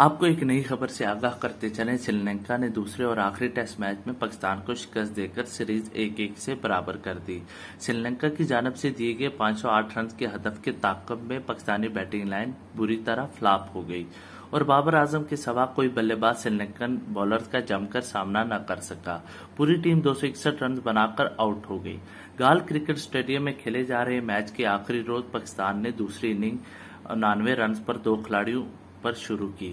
आपको एक नई खबर से आगाह करते चलें। श्रीलंका ने दूसरे और आखिरी टेस्ट मैच में पाकिस्तान को शिकस्त देकर सीरीज 1-1 से बराबर कर दी। श्रीलंका की जानिब से दिए गए 508 रन के हदफ के ताक़ब में पाकिस्तानी बैटिंग लाइन बुरी तरह फ्लॉप हो गई और बाबर आजम के सिवा कोई बल्लेबाज श्रीलंकन बॉलर्स का जमकर सामना न कर सका। पूरी टीम 261 रन बनाकर आउट हो गई। गाल क्रिकेट स्टेडियम में खेले जा रहे मैच के आखिरी रोज पाकिस्तान ने दूसरी इनिंग 99 रन पर दो खिलाड़ियों पर शुरू की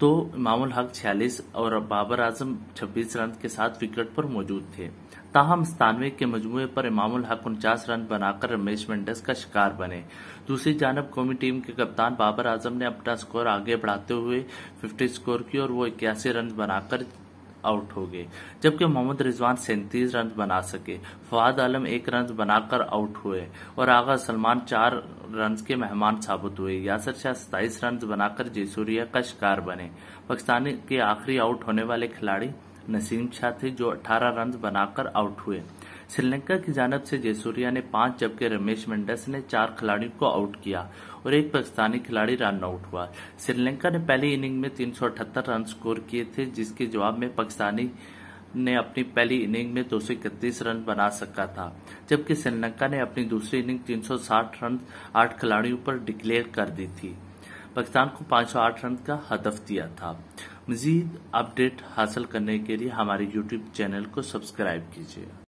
तो इमामुल हक 46 और बाबर आजम 26 रन के साथ विकेट पर मौजूद थे। ताहम 97 के मजमूए पर इमामुल हक 49 रन बनाकर रमेश मेंडिस का शिकार बने। दूसरी जानब कौमी टीम के कप्तान बाबर आजम ने अपना स्कोर आगे बढ़ाते हुए 50 स्कोर की और वो 81 रन बनाकर आउट हो गए, जबकि मोहम्मद रिजवान 37 रन बना सके। फवाद आलम 1 रन बनाकर आउट हुए और आगा सलमान 4 रन के मेहमान साबित हुए। यासिर शाह 27 रन बनाकर जयसूरिया का शिकार बने। पाकिस्तान के आखिरी आउट होने वाले खिलाड़ी नसीम शाह थे जो 18 रन बनाकर आउट हुए। श्रीलंका की जानिब से जयसूरिया ने 5 जबकि रमेश मेंडिस ने 4 खिलाड़ियों को आउट किया और एक पाकिस्तानी खिलाड़ी रन आउट हुआ। श्रीलंका ने पहली इनिंग में 378 रन स्कोर किए थे, जिसके जवाब में पाकिस्तानी ने अपनी पहली इनिंग में 231 रन बना सका था, जबकि श्रीलंका ने अपनी दूसरी इनिंग 360 रन 8 खिलाड़ियों पर डिक्लेयर कर दी थी। पाकिस्तान को 508 रन का हदफ दिया था। मजीद अपडेट हासिल करने के लिए हमारे YouTube चैनल को सब्सक्राइब कीजिए।